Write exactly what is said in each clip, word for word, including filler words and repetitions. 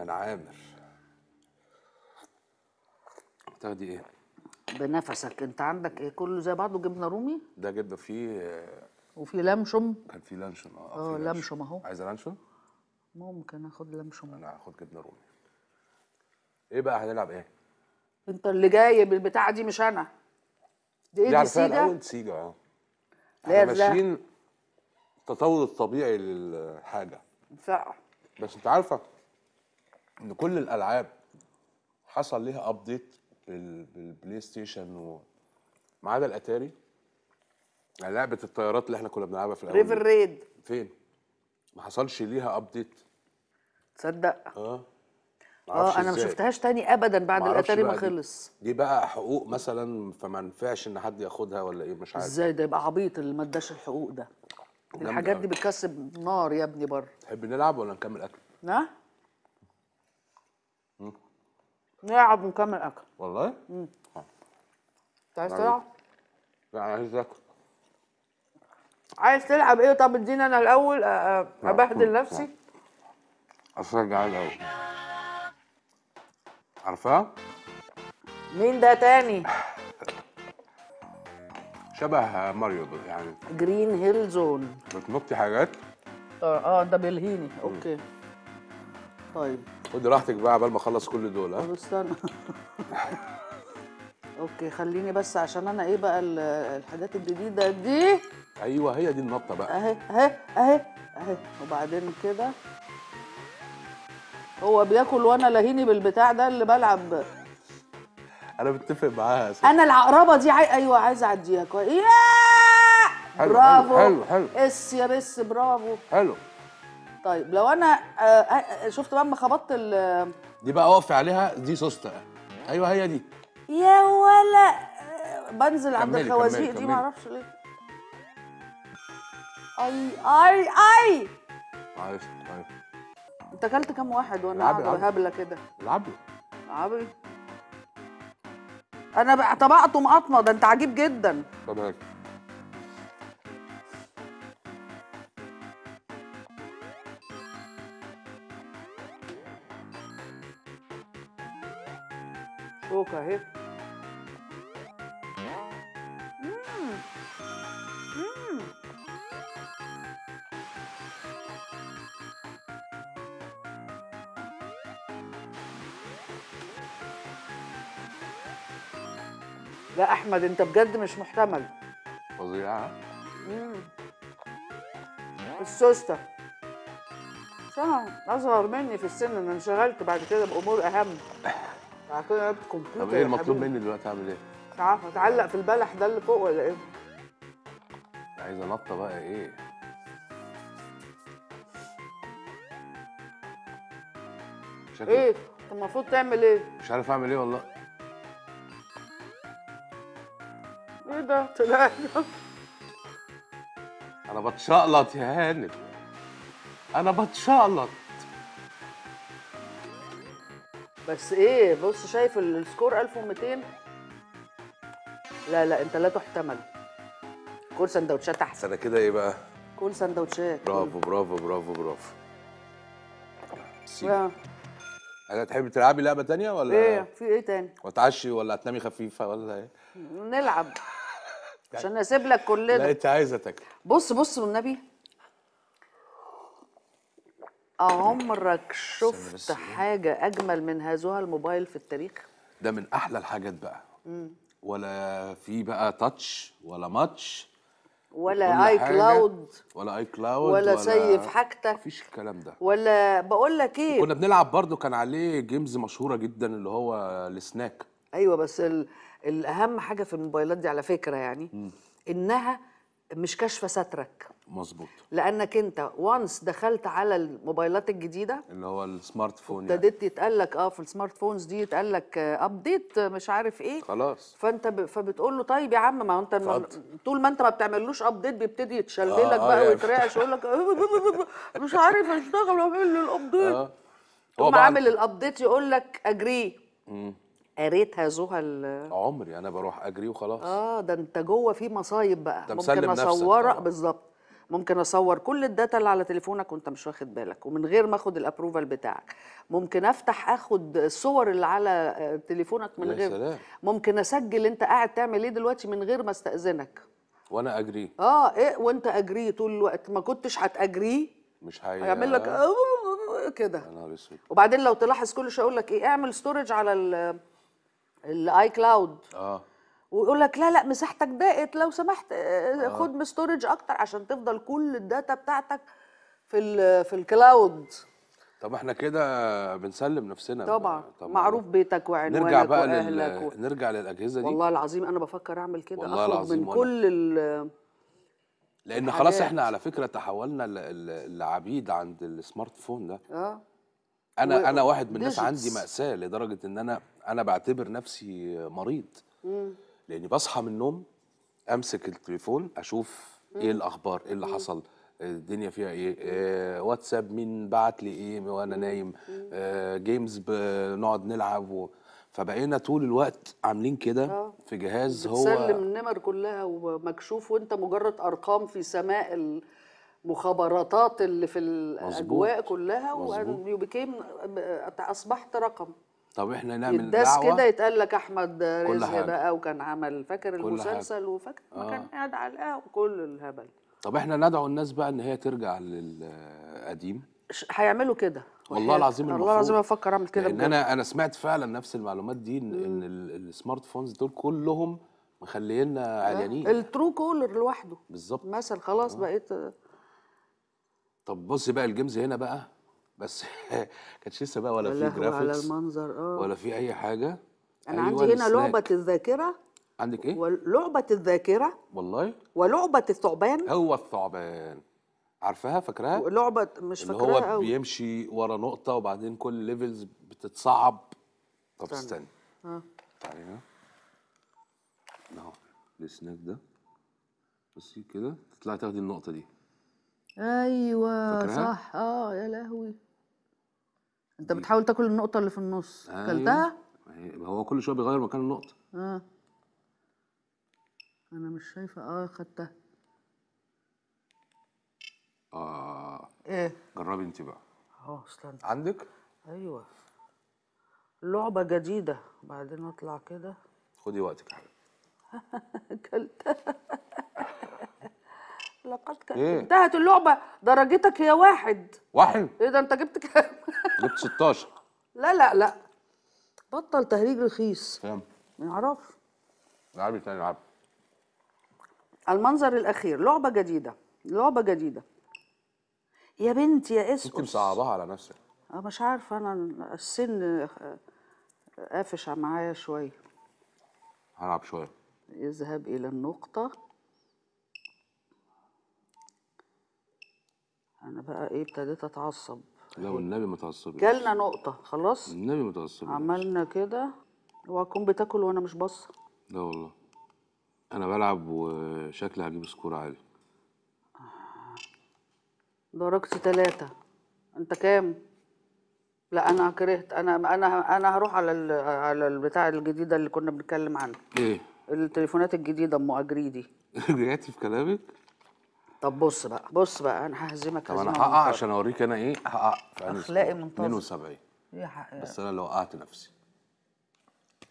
ايمن عامر. تاخدي ايه؟ بنفسك. انت عندك ايه؟ كله زي بعضه. جبنه رومي؟ ده جبنه فيه وفي لمشم. كان في لانشون. اه اه لمشم اهو. عايزه لانشون؟ ممكن اخد لمشم. انا هاخد جبنه رومي. ايه بقى هنلعب ايه؟ انت اللي جاي بالبتاعه دي مش انا. دي ايه؟ دي سيجا؟ دي سيجا اه. احنا ماشيين التطور الطبيعي للحاجه. فعلا. بس انت عارفه ان كل الالعاب حصل ليها ابديت بالبلاي ستيشن و ما عدا الاتاري. لعبه الطيارات اللي احنا كنا بنلعبها في الاول ريفر ريد فين؟ ما حصلش ليها ابديت. تصدق؟ اه اه انا ما شفتهاش تاني ابدا بعد الاتاري ما خلص. دي بقى حقوق مثلا فما ينفعش ان حد ياخدها ولا ايه؟ مش عارف ازاي ده يبقى عبيط اللي ما اداش الحقوق. ده الحاجات دي بتكسب نار يا ابني بره. تحب نلعب ولا نكمل اكل؟ ها؟ نلعب ونكمل اكل. والله؟ امم انت عايز تلعب؟ لا انا عايز اكل. عايز تلعب ايه؟ طب اديني انا الاول ابهدل نفسي. اصل انا جعان قوي. عارفاه؟ مين ده تاني؟ شبه ماريو دول يعني. جرين هيل زون. بتنطي حاجات؟ اه ده بيلهيني. اوكي. طيب خدي راحتك بقى عبال ما اخلص كل دول. ها؟ استنى. اوكي خليني بس عشان انا ايه بقى الحاجات الجديده دي. ايوه هي دي النطه بقى. اهي اهي اهي اهي. وبعدين كده هو بياكل وانا لهيني بالبتاع ده اللي بلعب. انا متفق معاها. انا العقربه دي عاي... ايوه عايزه اعديها كويس. برافو. حلو حلو اس يا بس. برافو حلو. طيب لو انا آه شفت بقى اما خبطت ال دي بقى اقف عليها دي سوسته. ايوه هي دي يا ولا. بنزل عند الخوازيق دي معرفش ليه. اي اي اي معلش. طيب انت اكلت كام واحد وانا قاعده هبله كده؟ العبي العبي. انا طبقته مقطنه. ده انت عجيب جدا. طب هاك شوكه اهي. لا احمد انت بجد مش محتمل. فظيعه. امم السوسته اصغر مني في السن. انا انشغلت بعد كده بامور اهم. بعد كده لعبت كمبيوتر. طب ايه المطلوب مني دلوقتي؟ اعمل ايه؟ مش عارفه. اتعلق في البلح ده اللي فوق ولا ايه؟ عايزه نطه بقى ايه؟ شكلك ايه؟ انت المفروض تعمل ايه؟ مش عارف اعمل ايه والله. ايه ده؟ طلع انا بتشقلط يا هانم. انا بتشقلط بس. ايه بص شايف السكور ألف ومئتين. لا لا انت لا تحتمل. كل سندوتشات احسن. انا كده ايه بقى؟ كل سندوتشات. برافو برافو برافو برافو. سيب. أنا تحبي تلعبي لعبه تانية ولا ايه؟ في ايه تاني؟ وتعشي ولا هتنامي خفيفه ولا ايه؟ نلعب عشان اسيب لك كل ده. لا انت عايزه تاكل. بص بص والنبي عمرك شفت حاجه اجمل من هذا الموبايل في التاريخ؟ ده من احلى الحاجات بقى. مم. ولا في بقى تاتش ولا ماتش ولا اي كلاود ولا اي كلاود ولا سيف حاجتك. مفيش الكلام ده. ولا بقول لك ايه كنا بنلعب برضو كان عليه جيمز مشهوره جدا اللي هو السناك. ايوه بس ال... الاهم حاجه في الموبايلات دي على فكره يعني م. انها مش كاشفه سترك. مظبوط. لانك انت وانس دخلت على الموبايلات الجديده اللي هو السمارت فون ابتديت يعني. يتقال لك اه في السمارت فونز دي يتقال لك ابديت مش عارف ايه. خلاص. فانت ب... فبتقول له طيب يا عم ما انت الم... طول ما انت ما بتعملوش ابديت بيبتدي يتشلبلك آه بقى آه ويترعش ويقول لك مش عارف اشتغل اعمل له الابديت. اه هو عامل الابديت يقول لك اجري. امم قريت هذوها عمري انا بروح اجري وخلاص. اه ده انت جوه في مصايب بقى. ممكن اصورك بالظبط ممكن اصور كل الداتا اللي على تليفونك وانت مش واخد بالك ومن غير ما اخد الابروفال بتاعك، ممكن افتح اخد الصور اللي على تليفونك من غير سلام. ممكن اسجل انت قاعد تعمل ايه دلوقتي من غير ما استاذنك وانا اجريه. اه ايه وانت اجريه طول الوقت، ما كنتش هتاجريه مش هي... هيعمل لك كده. وبعدين لو تلاحظ كل شويه اقول لك ايه اعمل ستورج على الاي كلاود، اه ويقول لك لا لا مساحتك ضاقت لو سمحت خد من ستورج اكتر عشان تفضل كل الداتا بتاعتك في في الكلاود. طب احنا كده بنسلم نفسنا طبعا. طبعا معروف بيتك وعنوانك نرجع بقى لل... و... نرجع للاجهزه دي. والله العظيم انا بفكر اعمل كده، اخد من كل ال... لان الحاجات. خلاص احنا على فكره تحولنا لعبيد عند السمارت فون ده. اه انا و... انا واحد من الناس عندي ماساه لدرجه ان انا انا بعتبر نفسي مريض. امم لاني بصحى من النوم امسك التليفون اشوف مم. ايه الاخبار، ايه اللي مم. حصل، الدنيا فيها ايه، آه واتساب مين بعت لي ايه وانا نايم، آه جيمز بنقعد نلعب و... فبقينا طول الوقت عاملين كده في جهاز هو بتسلم النمر كلها ومكشوف وانت مجرد ارقام في سماء المخابراتات اللي في الاجواء كلها، وبيكيم اصبحت رقم. طب احنا نعمل دعوه كده يتقال لك احمد رزق بقى وكان عمل فاكر المسلسل وفاكر ما آه. كان قاعد على القهوه وكل الهبل. طب احنا ندعو الناس بقى ان هي ترجع للقديم. هيعملوا كده والله العظيم. المفروض والله العظيم بفكر اعمل كده، لان انا انا سمعت فعلا نفس المعلومات دي ان مم. السمارت فونز دول كلهم مخلينا عريانين. الترو كولر لوحده بالظبط مثلا خلاص آه. بقيت. طب بص بقى الجيمز هنا بقى بس كانتش لسه بقى ولا في جرافيكس على المنظر اه ولا في اي حاجه. انا أيوة عندي هنا لعبه الذاكره. عندك ايه؟ ولعبه الذاكره والله ولعبه الثعبان. هو الثعبان عارفاها فاكراها؟ لعبه مش فاكراها اللي هو أو. بيمشي ورا نقطه وبعدين كل الليفلز بتتصعب. طب استنى اه تعالي هنا اهو السناك ده بصي كده تطلعي تاخدي النقطه دي. ايوه صح اه يا لهوي انت بتحاول تاكل النقطة اللي في النص. أيوة. اكلتها؟ هو كل شوية بيغير مكان النقطة. اه انا مش شايفة. اه خدتها. اه ايه؟ جربي انت بقى. اه استنى عندك؟ ايوه لعبة جديدة. بعدين اطلع كده. خدي وقتك يا حبيبتي. اكلتها. لقد إيه؟ انتهت اللعبة. درجتك هي واحد. واحد؟ ايه ده انت جبت كام؟ جبت ستاشر. لا لا لا بطل تهريج رخيص. كام؟ ما اعرفش. العبي تاني العبي. المنظر الأخير لعبة جديدة لعبة جديدة يا بنتي يا اسقف. انت مصعباها على نفسك. اه مش عارفة أنا السن قافش معايا شوية. هلعب شوية. يذهب إلى النقطة. أنا بقى إيه ابتديت أتعصب. لا والنبي ما تعصبيش. جالنا نقطة خلاص؟ النبي ما تعصبيش. عملنا كده وأكون بتاكل وأنا مش باصة. لا والله أنا بلعب وشكلي هجيب سكور عالي. درجتي تلاتة. أنت كام؟ لا أنا كرهت. أنا أنا أنا هروح على ال على البتاع الجديدة اللي كنا بنتكلم عنها. إيه؟ التليفونات الجديدة أم أجري دي. رجعتي في كلامك؟ طب بص بقى بص بقى انا ههزمك هزيمه. طب انا هقع عشان اوريك انا ايه هقع. اخلاقي منتظم. اتنين وسبعين يا حقيقة. بس انا لو وقعت نفسي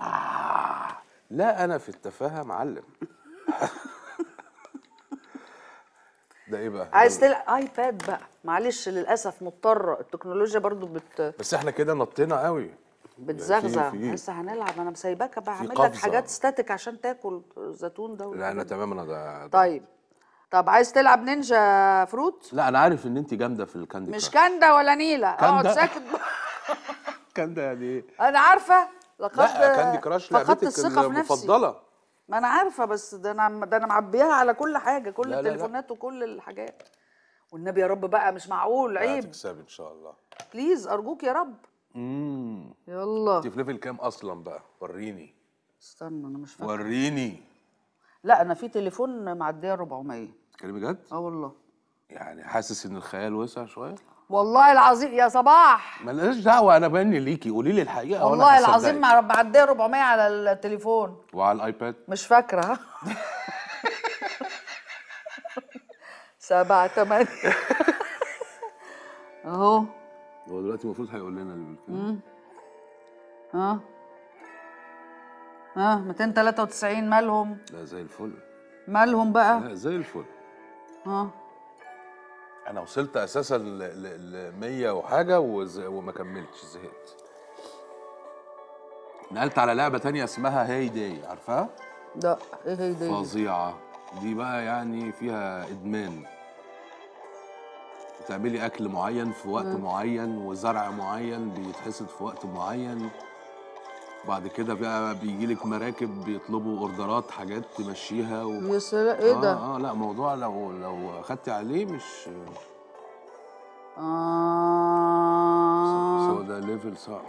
آه. لا انا في التفاهه معلم. ده ايه بقى؟ عايز تلعب ايباد بقى. معلش للاسف مضطره التكنولوجيا برضو بت بس احنا كده نطينا قوي بتزغزغ. لسه هنلعب. انا مسايباك بقى هعمل لك حاجات ستاتيك عشان تاكل الزيتون ده. لا انا تمام انا ده. طيب طب عايز تلعب نينجا فروت؟ لا انا عارف ان انت جامده في الكاندي. مش كندا ولا نيله. اقعد ساكت. كندا يعني ايه؟ انا عارفه. لقد لا كاندي كراش لعبتك المفضله. ما انا عارفه بس ده انا ده انا معبياها على كل حاجه كل لا التليفونات لا لا. وكل الحاجات. والنبي يا رب بقى مش معقول عيب. هتكسبي ان شاء الله. بليز ارجوك يا رب. امم يلا. انت في ليفل كام اصلا بقى؟ وريني. استنى انا مش فاكره. وريني. لا انا في تليفون معديه أربعمية. بتتكلمي جد؟ اه والله. يعني حاسس ان الخيال وسع شويه؟ والله العظيم يا صباح مالناش دعوه انا بني ليكي قولي لي الحقيقه. والله العظيم معديه أربعمية على التليفون وعلى الايباد مش فاكره. سبعة تمانية اهو. هو دلوقتي المفروض هيقول لنا اللي بالكلام. اه اه مئتين وثلاثة وتسعين مالهم؟ لا زي الفل. مالهم بقى؟ لا زي الفل. اه انا وصلت اساسا ل مية وحاجه وما كملتش، زهقت. نقلت على لعبه ثانيه اسمها هاي داي، عارفاها؟ لا ايه هاي داي؟ فظيعه دي بقى، يعني فيها ادمان. بتعملي اكل معين في وقت م. معين، وزرع معين بيتحصد في وقت معين. بعد كده بقى بيجي لك مراكب بيطلبوا اوردرات حاجات تمشيها و... يا سلام ايه ده؟ اه اه لا موضوع لو لو اخدتي عليه مش اه سو ده ليفل صعب.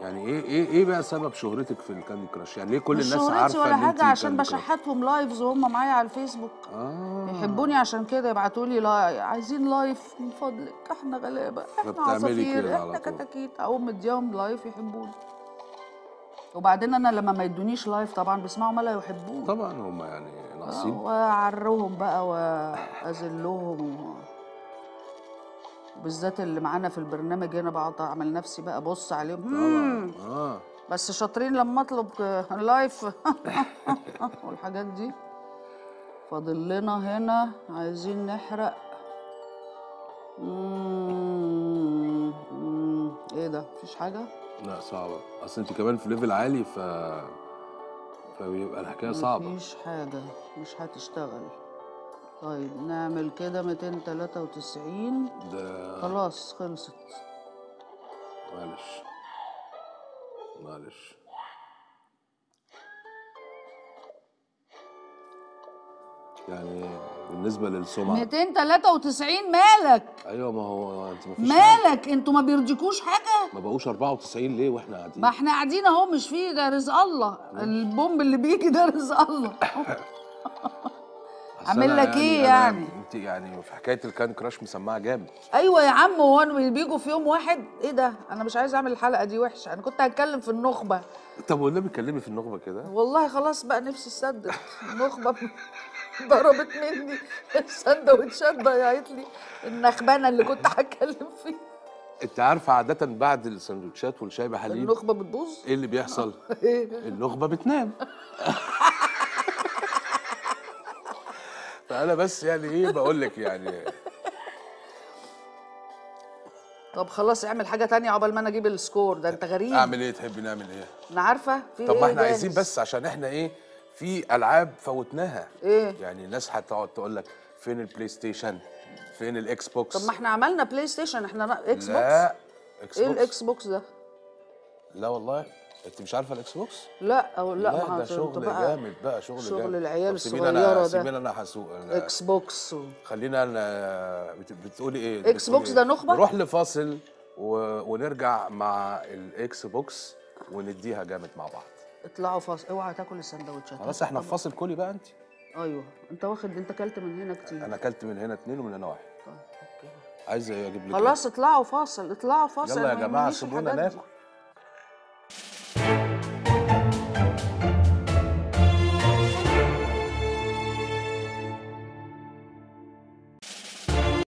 يعني ايه ايه ايه بقى سبب شهرتك في الكاندي كراش؟ يعني ليه كل الناس عارفه؟ مش شهرتي ولا حاجه، عشان بشحتهم لايفز وهم معايا على الفيسبوك. اه يحبوني عشان كده يبعتوا لي لا... عايزين لايف من فضلك، احنا غلابه، احنا عصافير، احنا كتاكيت، اقوم مديهم لايف يحبوني. وبعدين انا لما ما يدونيش لايف طبعا بيسمعوا ما لا يحبون. طبعا هم يعني ناقصين. واعرهم بقى واذلهم و... بالذات اللي معانا في البرنامج هنا، بقعد اعمل نفسي بقى بص عليهم. طبعا اه بس شاطرين لما اطلب لايف والحاجات دي. فاضل لنا هنا عايزين نحرق. اممم ايه ده؟ مفيش حاجه؟ لا صعبه، اصل انت كمان في ليفل عالي ف فبيبقى الحكايه صعبه. مفيش حاجه مش هتشتغل. طيب نعمل كده مئتين وثلاثة وتسعين ده خلاص خلصت. معلش معلش يعني بالنسبة للسمعة مئتين وثلاثة وتسعين مالك؟ ايوه ما هو انت مفيش مالك حاجة. انتوا ما بيرضيكوش حاجة؟ ما بقوش أربعة وتسعين ليه واحنا قاعدين؟ ما احنا قاعدين اهو، مش فيه ده رزق الله. البومب اللي بيجي ده رزق الله. اعمل لك ايه يعني؟ انت يعني في حكايه الكان كراش مسمعه جامد. ايوه يا عم، هو بيجوا في يوم واحد ايه ده؟ انا مش عايز اعمل الحلقه دي وحشه، انا كنت هتكلم في النخبه. طب والنبي اتكلمي في النخبه كده. والله خلاص بقى نفسي اتسدد، النخبه ضربت مني السندوتشات، ضيعت لي النخبانه اللي كنت هتكلم فيها. انت عارفه عاده بعد السندوتشات والشاي بحليب النخبه بتبوظ؟ ايه اللي بيحصل؟ النخبه بتنام. فأنا بس يعني إيه بقول لك يعني. طب خلاص اعمل حاجة تانية عقبال ما أنا أجيب السكور ده، أنت غريب. أعمل إيه؟ تحبي نعمل إيه؟ أنا عارفة في إيه. طب ما إحنا عايزين بس عشان إحنا إيه في ألعاب فوتناها. إيه؟ يعني الناس هتقعد تقول لك فين البلاي ستيشن؟ فين الإكس بوكس؟ طب ما إحنا عملنا بلاي ستيشن، إحنا إكس بوكس. لا إكس بوكس. إيه الإكس بوكس ده؟ لا والله انت مش عارفه الاكس بوكس؟ لا او لا, لا ده شغل جامد بقى، شغل, شغل جامد. العيال الصغيره ده سيبينا انا هسوق اكس بوكس و... خلينا انا بتقولي ايه؟ اكس بوكس ده نخبه؟ نروح لفاصل و... ونرجع مع الاكس بوكس ونديها جامد مع بعض. اطلعوا فاصل، اوعى تاكل السندوتشات خلاص. احنا في فاصل كلي بقى انت. ايوه انت واخد، انت اكلت من هنا كتير. انا اكلت من هنا اتنين ومن هنا واحد. طيب اوكي عايزه اجيب لك خلاص. اطلعوا فاصل، اطلعوا فاصل. يلا يا جماعه سيبونا ناكل.